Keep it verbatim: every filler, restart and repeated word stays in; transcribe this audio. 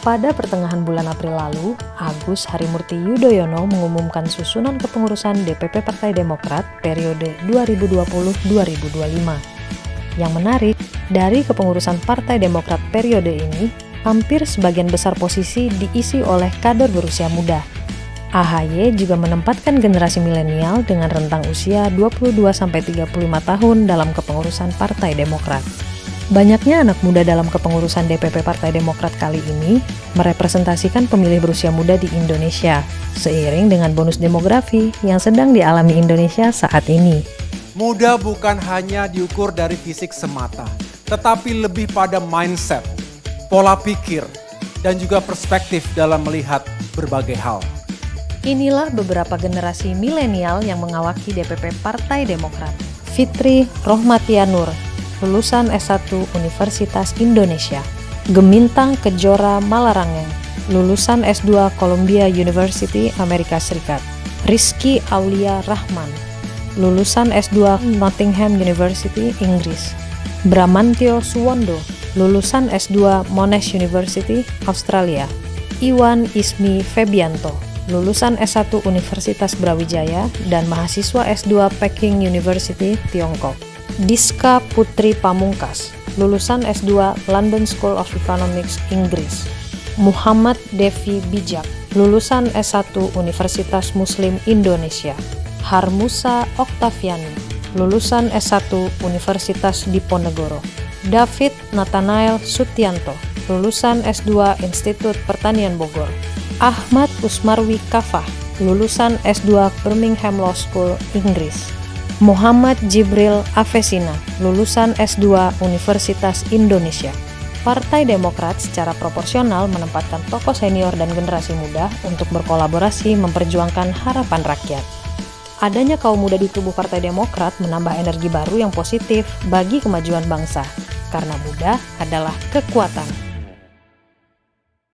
Pada pertengahan bulan April lalu, Agus Harimurti Yudhoyono mengumumkan susunan kepengurusan D P P Partai Demokrat periode dua ribu dua puluh sampai dua ribu dua puluh lima. Yang menarik, dari kepengurusan Partai Demokrat periode ini, hampir sebagian besar posisi diisi oleh kader berusia muda. A H Y juga menempatkan generasi milenial dengan rentang usia dua puluh dua sampai tiga puluh lima tahun dalam kepengurusan Partai Demokrat. Banyaknya anak muda dalam kepengurusan D P P Partai Demokrat kali ini merepresentasikan pemilih berusia muda di Indonesia, seiring dengan bonus demografi yang sedang dialami Indonesia saat ini. Muda bukan hanya diukur dari fisik semata, tetapi lebih pada mindset, pola pikir, dan juga perspektif dalam melihat berbagai hal. Inilah beberapa generasi milenial yang mengawaki D P P Partai Demokrat. Fitri Rohmatianur, lulusan S satu Universitas Indonesia. Gemintang Kejora Malarange, lulusan S dua Columbia University Amerika Serikat. Rizky Aulia Rahman, lulusan S dua Nottingham University Inggris. Bramantio Suwondo, lulusan S dua Monash University Australia. Iwan Ismi Febianto, lulusan S satu Universitas Brawijaya dan mahasiswa S dua Peking University Tiongkok. Diska Putri Pamungkas, lulusan S dua London School of Economics, Inggris. Muhammad Devi Bijak, lulusan S satu Universitas Muslim Indonesia. Harmusa Oktaviani, lulusan S satu Universitas Diponegoro. David Nathaniel Sutianto, lulusan S dua Institut Pertanian Bogor. Ahmad Usmarwi Kafah, lulusan S dua Birmingham Law School, Inggris. Muhammad Jibril Avesina, lulusan S dua Universitas Indonesia. Partai Demokrat secara proporsional menempatkan tokoh senior dan generasi muda untuk berkolaborasi memperjuangkan harapan rakyat. Adanya kaum muda di tubuh Partai Demokrat menambah energi baru yang positif bagi kemajuan bangsa, karena muda adalah kekuatan.